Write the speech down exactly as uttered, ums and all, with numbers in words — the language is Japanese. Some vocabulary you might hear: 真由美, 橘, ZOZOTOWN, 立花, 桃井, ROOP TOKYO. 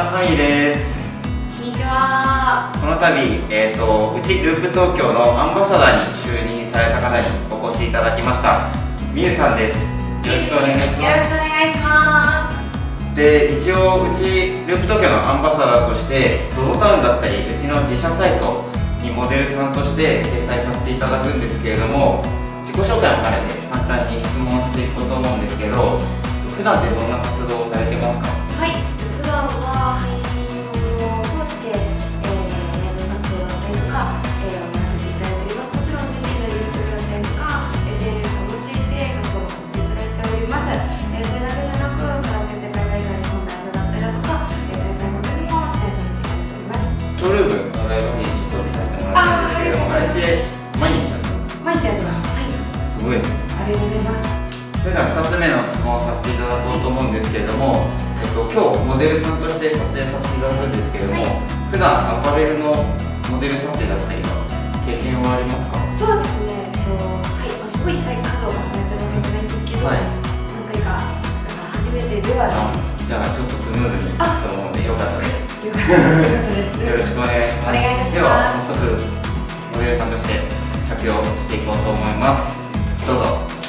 は、ハイです。こんにちは。この度、えーと、うちループ東京のアンバサダーに就任された方にお越しいただきました。みゆさんです。よろしくお願いします。よろしくお願いします。で、一応うちループ東京のアンバサダーとして、ゾゾタウンだったりうちの自社サイトにモデルさんとして掲載させていただくんですけれども、自己紹介も兼ねて簡単に質問していこうと思うんですけど、普段ってどんな活動をされてますか？はい、普段は配信を通して、えー、ライブ活動だったりとか、えー、させていただいております。もちろん自身の ユーチューブ だったりとか エスエヌエス を用いて活動させていただいております。えー、それだけじゃなく、カラオケ世界大会のライブだったりだとか、えー、大会ごとにも出演させていただいております。ショールームのライブにちょっと出させてもらったんですけれども、あれで毎日やってます。毎日やってます。はい。すごいですね。ありがとうございます。それではふたつめの質問をさせていただこうと思うんですけれども、えっと、今日モデルさんとして撮影させていただくんですけれども、はい、普段アパレルのモデル撮影だったりの経験はありますか？そうですね、えっとはい、すごいいっぱい数を重ねてるわけじゃないんですけど、はい、何回か初めてではない。じゃあちょっとスムーズにいくと思うのでよかったです。よかったです。よろしくお願いします。お願いいたします。では早速モデルさんとして着用していこうと思います。どうぞ。